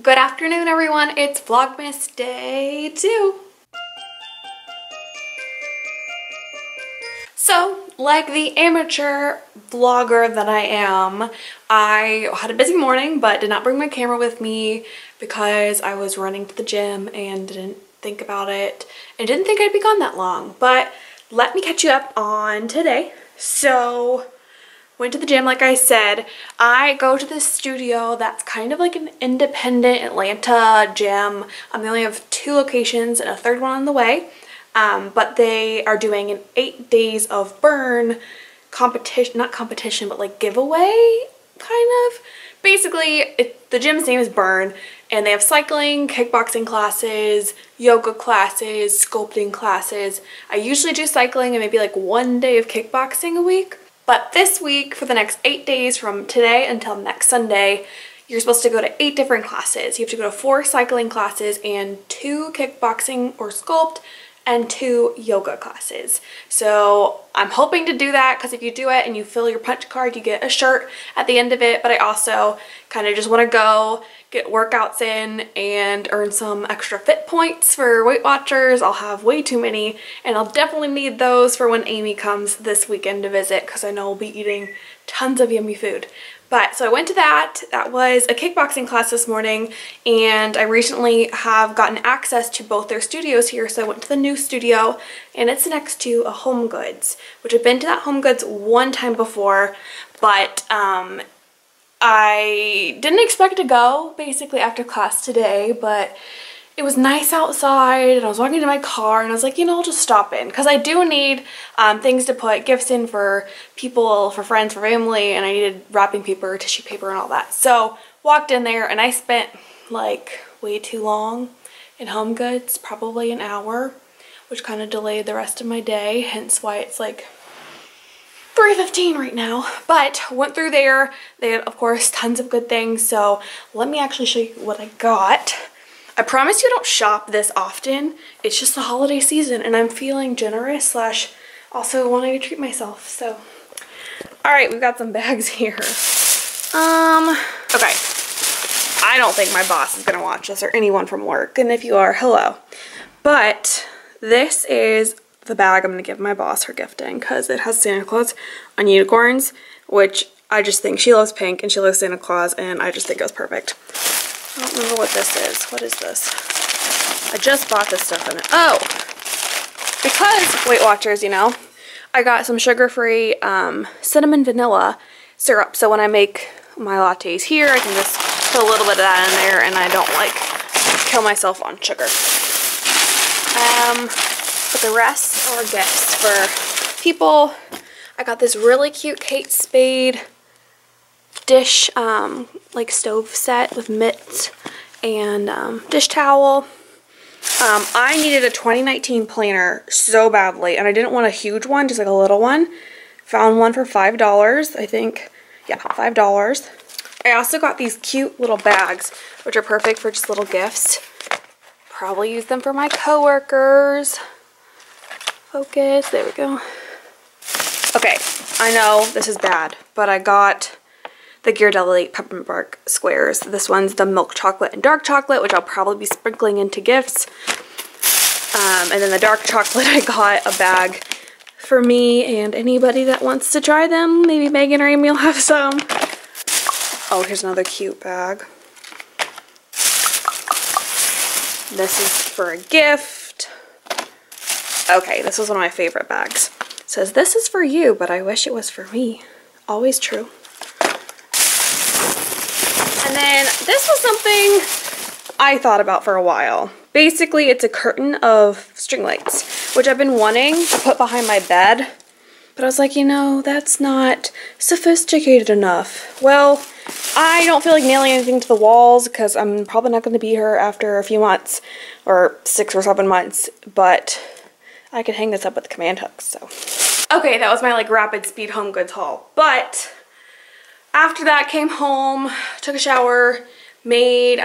Good afternoon, everyone. It's Vlogmas day 2. So, like the amateur vlogger that I am, I had a busy morning but did not bring my camera with me because I was running to the gym and didn't think about it and didn't think I'd be gone that long. But let me catch you up on today. So, went to the gym like I said. I go to this studio that's kind of like an independent Atlanta gym. They only have 2 locations and a 3rd one on the way. But they are doing an 8 days of burn competition, not competition, but like giveaway kind of. Basically, the gym's name is Burn and they have cycling, kickboxing classes, yoga classes, sculpting classes. I usually do cycling and maybe like 1 day of kickboxing a week. But this week, for the next 8 days from today until next Sunday, you're supposed to go to 8 different classes. You have to go to 4 cycling classes and 2 kickboxing or sculpt and 2 yoga classes. So I'm hoping to do that because if you do it and you fill your punch card, you get a shirt at the end of it. But I also kind of just want to go get workouts in and earn some extra fit points for Weight Watchers. I'll have way too many and I'll definitely need those for when Amy comes this weekend to visit because I know we'll be eating tons of yummy food. But so I went to that. That was a kickboxing class this morning and I recently have gotten access to both their studios here. So I went to the new studio and it's next to a HomeGoods, which I've been to that HomeGoods one time before, but I didn't expect to go basically after class today, but it was nice outside and I was walking to my car and I was like, you know, I'll just stop in because I do need things to put gifts in for people, for friends, for family, and I needed wrapping paper, tissue paper, and all that. So walked in there and I spent like way too long in HomeGoods, probably an hour, which kind of delayed the rest of my day, hence why it's like 3:15 right now. But went through there. They had, of course, tons of good things. So let me actually show you what I got. I promise you I don't shop this often. It's just the holiday season and I'm feeling generous / also wanting to treat myself. So, all right, we've got some bags here. Okay. I don't think my boss is gonna watch this or anyone from work. And if you are, hello. But this is the bag I'm gonna give my boss her gift in because it has Santa Claus on unicorns, which I just think she loves pink and she loves Santa Claus and I just think it was perfect. I don't remember what this is. What is this? I just bought this stuff in it. Oh, because Weight Watchers, you know, I got some sugar-free cinnamon vanilla syrup. So when I make my lattes here, I can just put a little bit of that in there and I don't like kill myself on sugar. But the rest are gifts for people. I got this really cute Kate Spade dish, like stove set with mitts and dish towel. I needed a 2019 planner so badly and I didn't want a huge one, just like a little one. Found one for $5, I think. Yeah, $5. I also got these cute little bags, which are perfect for just little gifts. Probably use them for my coworkers. Focus, there we go. Okay, I know this is bad, but I got the Ghirardelli peppermint bark squares. This one's the milk chocolate and dark chocolate, which I'll probably be sprinkling into gifts. And then the dark chocolate, I got a bag for me and anybody that wants to try them. Maybe Megan or Amy will have some. Oh, here's another cute bag. This is for a gift. Okay, this was one of my favorite bags. It says, "This is for you, but I wish it was for me." Always true. And then this was something I thought about for a while. Basically, it's a curtain of string lights, which I've been wanting to put behind my bed. But I was like, you know, that's not sophisticated enough. Well, I don't feel like nailing anything to the walls because I'm probably not going to be here after a few months or 6 or 7 months. But I could hang this up with the command hooks. So, okay, that was my like rapid speed HomeGoods haul. But after that, came home, took a shower, made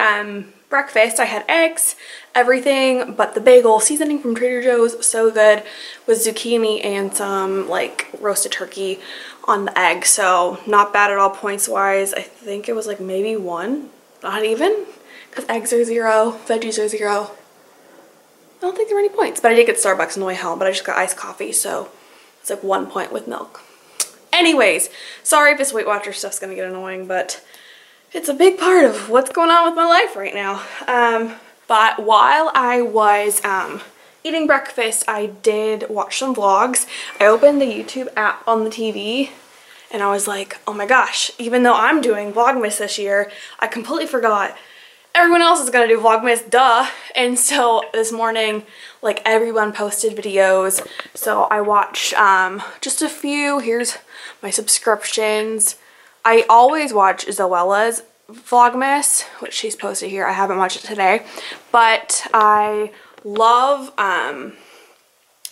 breakfast. I had eggs, everything but the bagel seasoning from Trader Joe's, so good, with zucchini and some like roasted turkey on the egg. So not bad at all points wise. I think it was like maybe 1, not even, because eggs are zero, veggies are zero. I don't think there were any points, but I did get Starbucks on the way home, but I just got iced coffee, so it's like 1 point with milk. Anyways, sorry if this Weight Watcher stuff's gonna get annoying, but it's a big part of what's going on with my life right now. But while I was eating breakfast, I did watch some vlogs. I opened the YouTube app on the TV and I was like, oh my gosh, even though I'm doing Vlogmas this year, I completely forgot everyone else is gonna do Vlogmas, duh. And so this morning, like, everyone posted videos. So I watched just a few. Here's my subscriptions. I always watch Zoella's Vlogmas, which she's posted here. I haven't watched it today, but I love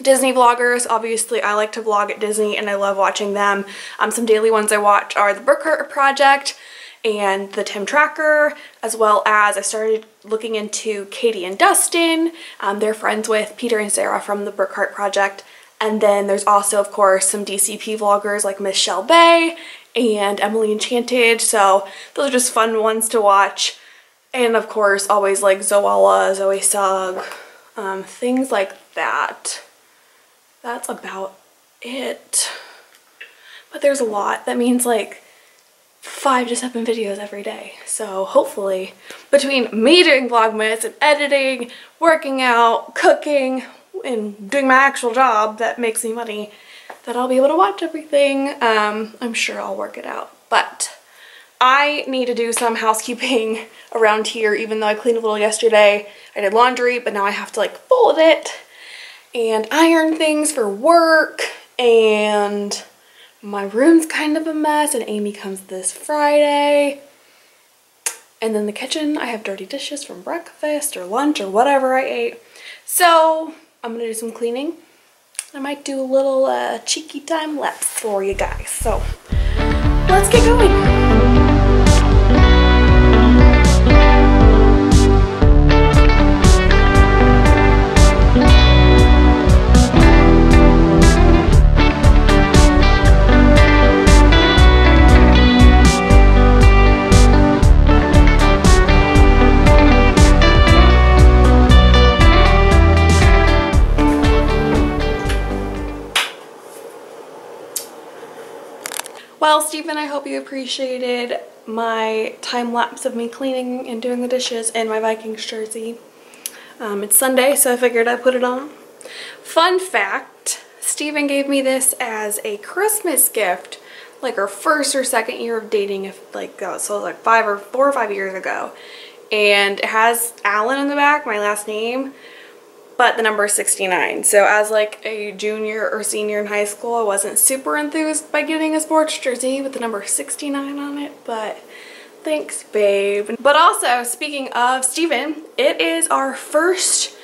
Disney vloggers. Obviously, I like to vlog at Disney and I love watching them. Some daily ones I watch are The Brookhart Project and The Tim Tracker, as well as I started looking into Katie and Dustin. They're friends with Peter and Sarah from The Brookhart Project. And then there's also, of course, some DCP vloggers like Michelle Bay and Emily Enchanted. So those are just fun ones to watch. And of course, always like Zoella, Zoe Sugg, things like that. That's about it. But there's a lot. That means like 5 to 7 videos every day. So hopefully between me doing Vlogmas and editing, working out, cooking, and doing my actual job that makes me money, that I'll be able to watch everything. I'm sure I'll work it out, but I need to do some housekeeping around here. Even though I cleaned a little yesterday, I did laundry, but now I have to like fold it and iron things for work, and my room's kind of a mess, and Amy comes this Friday. And then the kitchen, I have dirty dishes from breakfast or lunch or whatever I ate. So I'm gonna do some cleaning. I might do a little cheeky time lapse for you guys. So let's get going. Well, Stephen, I hope you appreciated my time lapse of me cleaning and doing the dishes in my Vikings jersey. It's Sunday, so I figured I'd put it on. Fun fact, Stephen gave me this as a Christmas gift, like our first or second year of dating, if like so like 4 or 5 years ago. And it has Alan in the back, my last name, but the number is 69. So as like a junior or senior in high school, I wasn't super enthused by getting a sports jersey with the number 69 on it, but thanks, babe. But also, speaking of Steven, it is our first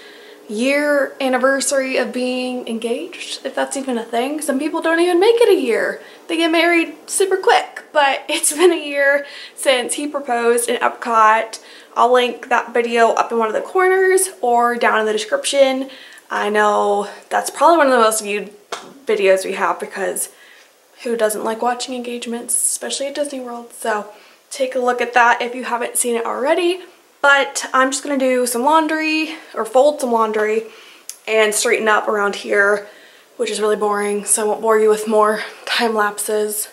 year anniversary of being engaged, if that's even a thing. Some people don't even make it a year. They get married super quick, but it's been a year since he proposed in Epcot. I'll link that video up in one of the corners or down in the description. I know that's probably one of the most viewed videos we have, because who doesn't like watching engagements, especially at Disney World? So take a look at that if you haven't seen it already. But I'm just gonna do some laundry, or fold some laundry, and straighten up around here, which is really boring, so I won't bore you with more time lapses.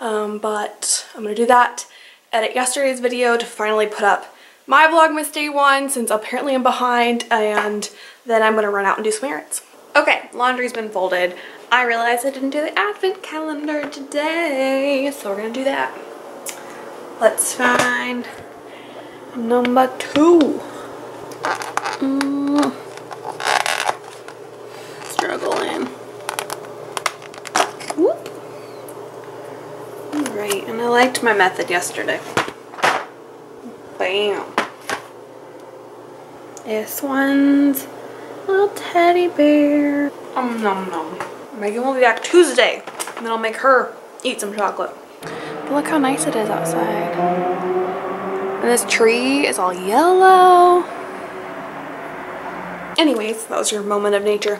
But I'm gonna do that, edit yesterday's video to finally put up my Vlogmas day one, since apparently I'm behind, and then I'm gonna run out and do some errands. Okay, laundry's been folded. I realized I didn't do the advent calendar today, so we're gonna do that. Let's find number 2. Struggling. Whoop. All right, and I liked my method yesterday. Bam. This one's a little teddy bear. Nom nom. Megan will be back Tuesday, and then I'll make her eat some chocolate. But look how nice it is outside. And this tree is all yellow. Anyways, that was your moment of nature.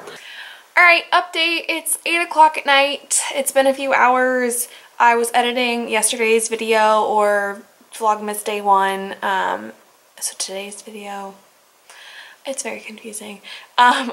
All right, update. It's 8 o'clock at night. It's been a few hours. I was editing yesterday's video, or Vlogmas day one, So today's video, it's very confusing. I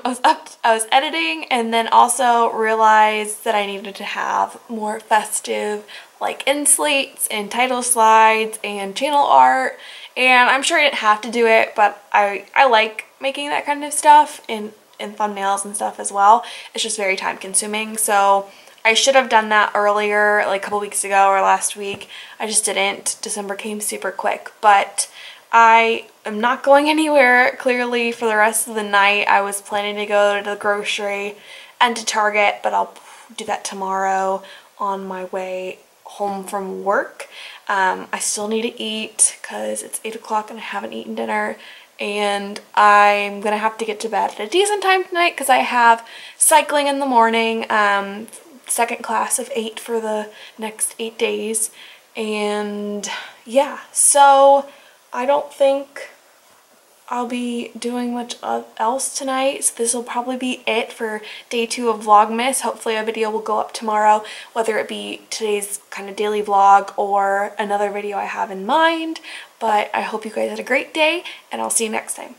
was editing and then also realized that I needed to have more festive like insulates and title slides and channel art, and I'm sure I didn't have to do it, but I like making that kind of stuff and thumbnails and stuff as well. It's just very time consuming, so I should have done that earlier, like a couple weeks ago or last week. I just didn't. December came super quick, but I am not going anywhere clearly for the rest of the night. I was planning to go to the grocery and to Target, but I'll do that tomorrow on my way home from work. I still need to eat because it's 8 o'clock and I haven't eaten dinner, and I'm gonna have to get to bed at a decent time tonight because I have cycling in the morning, second class of 8 for the next 8 days. And yeah, so I don't think I'll be doing much else tonight, so this will probably be it for day 2 of Vlogmas. Hopefully a video will go up tomorrow, whether it be today's kind of daily vlog or another video I have in mind. But I hope you guys had a great day, and I'll see you next time.